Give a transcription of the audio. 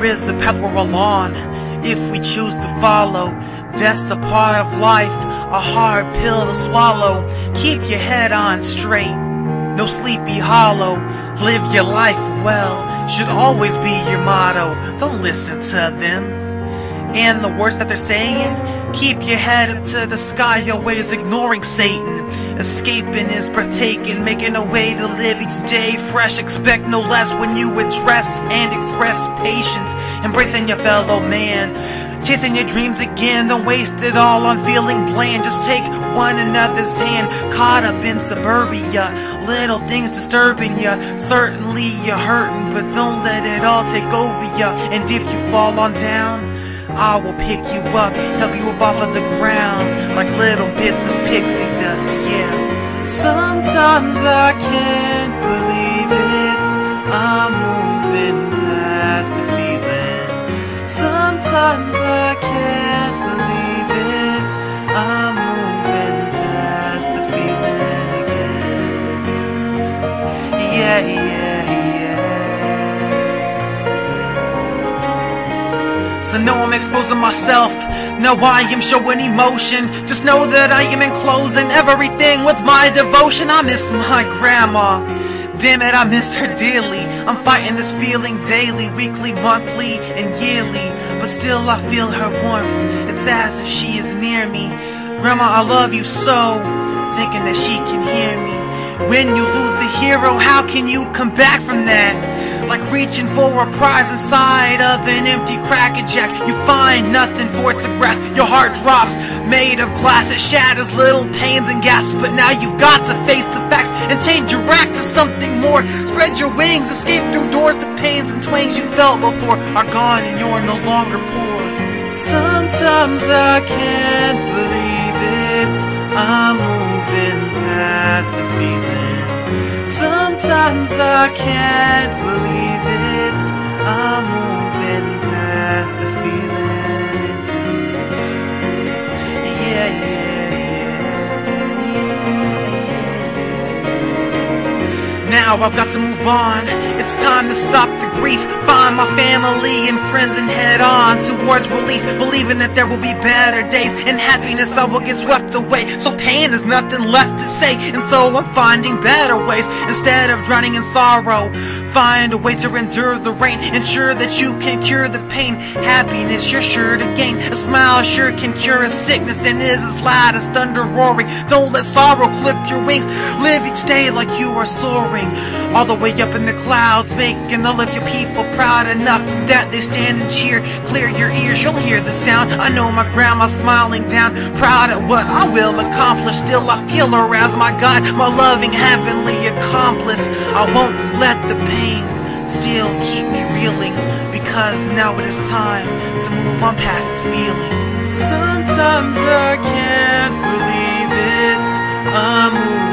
There is a path we're all on, if we choose to follow. Death's a part of life, a hard pill to swallow. Keep your head on straight, no sleepy hollow. Live your life well, should always be your motto. Don't listen to them and the words that they're saying. Keep your head up to the sky, always ignoring Satan. Escaping is partaking, making a way to live each day fresh. Expect no less when you address and express patience. Embracing your fellow man, chasing your dreams again. Don't waste it all on feeling bland, just take one another's hand. Caught up in suburbia, little things disturbing you. Certainly you're hurting, but don't let it all take over you. And if you fall on down, I will pick you up, help you up off of the ground, like little bits of pixie dust, yeah. Sometimes I can't believe it, I'm moving past the feeling. Sometimes I can't believe it, I'm moving past the feeling again. Yeah, yeah. I know I'm exposing myself, now I am showing emotion. Just know that I am enclosing everything with my devotion. I miss my grandma, damn it, I miss her dearly. I'm fighting this feeling daily, weekly, monthly, and yearly. But still I feel her warmth, it's as if she is near me. Grandma, I love you so, thinking that she can hear me. When you lose a hero, how can you come back from that? Like reaching for a prize inside of an empty Cracker Jack, you find nothing for it to grasp. Your heart drops, made of glass, it shatters little pains and gasps. But now you've got to face the facts and change your act to something more. Spread your wings, escape through doors. The pains and twangs you felt before are gone and you're no longer poor. Sometimes I can't believe it, I'm moving past the feeling. Sometimes I can't believe I'm moving past the feeling and into the night. Yeah, yeah, yeah, yeah. Now I've got to move on, it's time to stop the grief. Find my family and friends and head on towards relief, believing that there will be better days and happiness I will get swept away. So pain is nothing left to say, and so I'm finding better ways. Instead of drowning in sorrow, find a way to endure the rain. Ensure that you can cure the pain. Happiness you're sure to gain, a smile sure can cure a sickness and is as loud as thunder roaring. Don't let sorrow clip your wings, live each day like you are soaring all the way up in the clouds, making all of your people proud enough that they stand and cheer. Clear your ears, you'll hear the sound. I know my grandma smiling down, proud at what I will accomplish. Still I feel her as my God, my loving heavenly accomplice. I won't let the pains still keep me reeling, because now it is time to move on past this feeling. Sometimes I can't believe it, I'm